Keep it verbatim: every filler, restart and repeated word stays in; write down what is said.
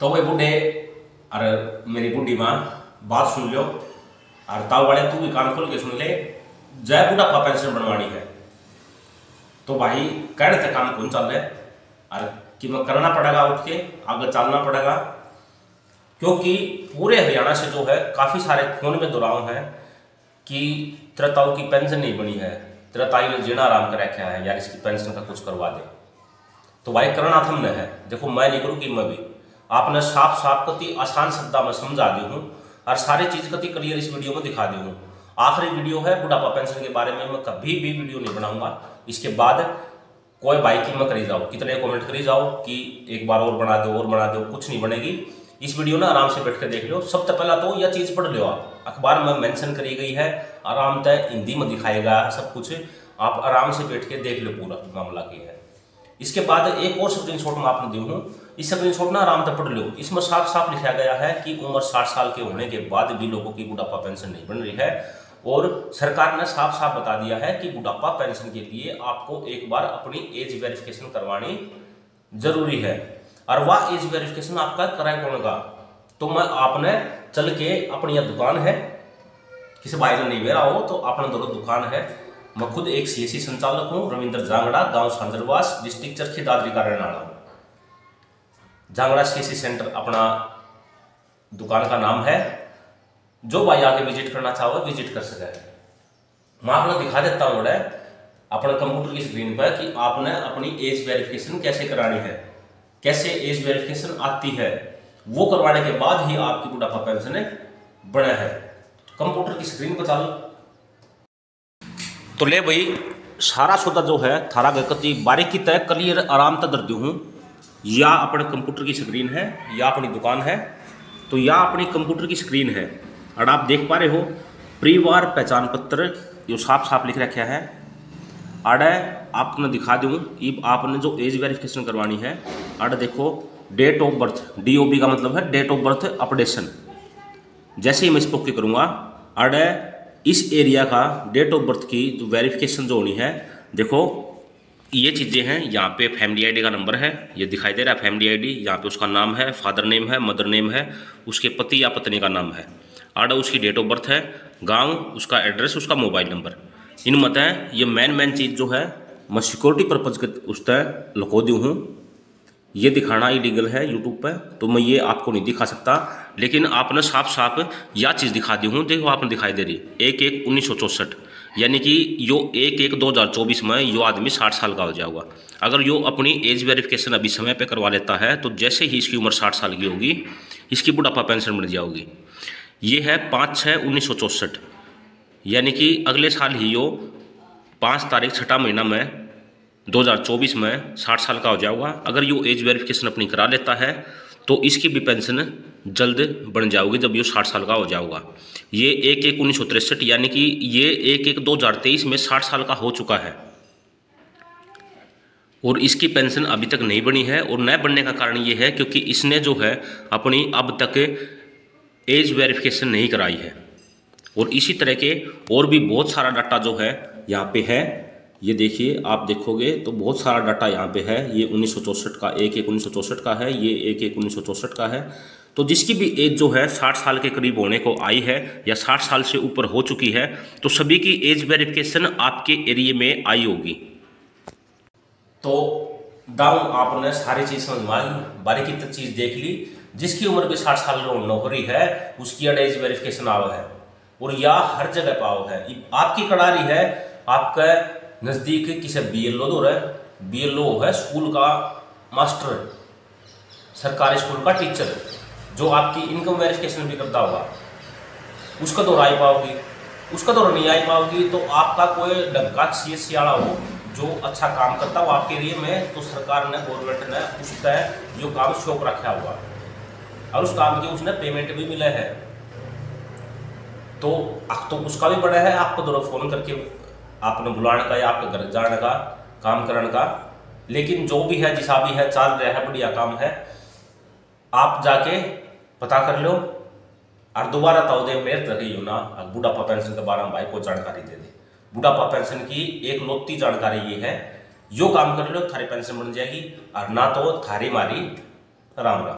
तो वही बुढ़े अरे मेरी बुढ़ी माँ बात सुन लो और ताऊ वाले तू भी कान खोल के सुन ले, जय बुढ़ापा पेंशन बनवानी है। तो भाई कह रहे थे काम कौन चल रहे अरे कि मैं करना पड़ेगा, उठ के आगे चलना पड़ेगा, क्योंकि पूरे हरियाणा से जो है काफ़ी सारे फोन में दुराव हैं कि तेरा ताऊ की पेंशन नहीं बनी है, तेरा ताई ने जीना आराम कर रखा है यार, इसकी पेंशन का कुछ करवा दे। तो भाई करना थमने है, देखो मैं नहीं करूँगी मैं भी, आपने साफ साफ कति आसान शब्दा में समझा दी हूँ और सारी चीज़ कति क्लियर इस वीडियो में दिखा दी हूँ। आखिरी वीडियो है बुढ़ापा पेंशन के बारे में, मैं कभी भी वीडियो नहीं बनाऊंगा इसके बाद, कोई भाई की मैं करी जाओ, कितने कमेंट करी जाओ कि एक बार और बना दो और बना दो, कुछ नहीं बनेगी इस वीडियो ना, आराम से बैठ कर देख लो। सबसे पहला तो यह चीज़ पढ़ लो आप, अखबार में मेंशन करी गई है, आराम तय हिंदी में दिखाएगा सब कुछ, आप आराम से बैठ के देख लो पूरा मामला क्या है। इसके बाद एक और स्क्रीनशॉट में आपने दी हूँ, इस स्क्रीनशॉट ना आराम से पढ़ लो, इसमें साफ साफ लिखा गया है कि उम्र साठ साल के होने के बाद भी लोगों की बुढ़ापा पेंशन नहीं बन रही है, और सरकार ने साफ साफ बता दिया है कि बुढ़ापा पेंशन के लिए आपको एक बार अपनी एज वेरिफिकेशन करवानी जरूरी है, और वह एज वेरिफिकेशन आपका कराए कौन का। तो मैं आपने चल के अपनी यह दुकान है, किसी भाई ने नहीं मेरा हो तो अपना दोनों दुकान है, मैं खुद एक सीएससी संचालक हूँ, रवि इंद्र जांगड़ा, गांव साजलवास, डिस्ट्रिक्ट चरखी दादरी का रहने वाला हूँ। जांगड़ा सीएससी सेंटर अपना दुकान का नाम है, जो भाई आके विजिट करना चाहो विजिट कर सके। मैं आपको दिखा देता हूँ अपने कंप्यूटर की स्क्रीन पर कि आपने अपनी एज वेरिफिकेशन कैसे करानी है, कैसे एज वेरिफिकेशन आती है, वो करवाने के बाद ही आपकी बुढ़ापा पेंशन बने है। कंप्यूटर की स्क्रीन पर चालू तो ले भाई सारा सौदा जो है थारा गति बारीकी तय क्लियर आराम तक दर्द हूँ, या अपने कंप्यूटर की स्क्रीन है या अपनी दुकान है, तो या अपनी कंप्यूटर की स्क्रीन है और आप देख पा रहे हो परिवार पहचान पत्र जो साफ साफ लिख रखा है। आड़ा आपने दिखा दूँ कि आपने जो एज वेरिफिकेशन करवानी है, आड़ा देखो date of birth, D O B का मतलब है डेट ऑफ बर्थ अपडेशन, जैसे ही मैं इस पर क्लिक करूँगा आड़ा इस एरिया का डेट ऑफ बर्थ की जो वेरिफिकेशन जो होनी है, देखो ये चीज़ें हैं, यहाँ पे फैमिली आईडी का नंबर है, ये दिखाई दे रहा है फैमिली आईडी, यहाँ पे उसका नाम है, फादर नेम है, मदर नेम है, उसके पति या पत्नी का नाम है, आड़ा उसकी डेट ऑफ बर्थ है, गांव, उसका एड्रेस, उसका मोबाइल नंबर, इन मत है ये मेन मेन चीज़ जो है मैं सिक्योरिटी पर्पज़ के उस तय लखो दूँ हूँ, ये दिखाना इलीगल है यूट्यूब पर, तो मैं ये आपको नहीं दिखा सकता, लेकिन आपने साफ साफ यह चीज़ दिखा दी हूँ। देखो आपने दिखाई दे रही एक एक उन्नीस सौ चौंसठ यानी कि यो एक एक दो हज़ार चौबीस में यो आदमी साठ साल का हो जाएगा। अगर यो अपनी एज वेरिफिकेशन अभी समय पे करवा लेता है तो जैसे ही इसकी उम्र साठ साल की होगी इसकी बुढ़ापा पेंशन बन जाओगी। ये है पाँच छः उन्नीस सौ चौंसठ यानी कि अगले साल ही यो पाँच तारीख छठा महीना में दो हज़ार चौबीस में साठ साल का हो जाएगा। अगर यो एज वेरिफिकेशन अपनी करा लेता है तो इसकी भी पेंशन जल्द बन जाओगी जब यो साठ साल का हो जाएगा। ये एक एक उन्नीस सौ तिरसठ यानी कि ये एक एक दो हज़ार तेईस में साठ साल का हो चुका है और इसकी पेंशन अभी तक नहीं बनी है, और न बनने का कारण ये है क्योंकि इसने जो है अपनी अब तक एज वेरिफिकेशन नहीं कराई है। और इसी तरह के और भी बहुत सारा डाटा जो है यहाँ पे है, ये देखिए आप देखोगे तो बहुत सारा डाटा यहाँ पे है। ये उन्नीस सौ चौंसठ का एक एक उन्नीस सौ चौंसठ का है, ये एक एक उन्नीस सौ चौंसठ का है। तो जिसकी भी एज जो है साठ साल के करीब होने को आई है या साठ साल से ऊपर हो चुकी है तो सभी की एज वेरिफिकेशन आपके एरिया में आई होगी। तो दाऊं आपने सारी चीज़ समझ में बारीकी तक चीज़ देख ली। जिसकी उम्र भी साठ साल हो रही है उसकी एज वेरिफिकेशन आओ है और या हर जगह पाओ है। आपकी कड़ारी है आपका नज़दीक किसी बी एल ओ दो रहे, बी एल ओ है स्कूल का मास्टर, सरकारी स्कूल का टीचर जो आपकी इनकम वेरिफिकेशन भी करता होगा, उसका दौर आई पाओगी, उसका दौर नहीं आई पाओगी। तो आपका कोई डबका सी एस सी आड़ा हो जो अच्छा काम करता हो आपके एरिए में तो सरकार ने गवर्नमेंट ने उस तय जो काम शौक रखा हुआ और उस काम की उसने पेमेंट भी मिला है तो, तो उसका भी बड़ा है। आपको दोनों फ़ोन करके आपने बुलाने का या आपके घर जाने का काम करने का, लेकिन जो भी है जिसा भी है चल रहा है बढ़िया काम है, आप जाके पता कर लो और दोबारा ताऊ दे मेहनत रखियो ना। और बुढ़ापा पेंशन के बारे में भाई को जानकारी दे दे, बुढ़ापा पेंशन की एक लौती जानकारी ये है, यो काम कर लो थारी पेंशन बन जाएगी और ना तो थारी मारी। राम राम।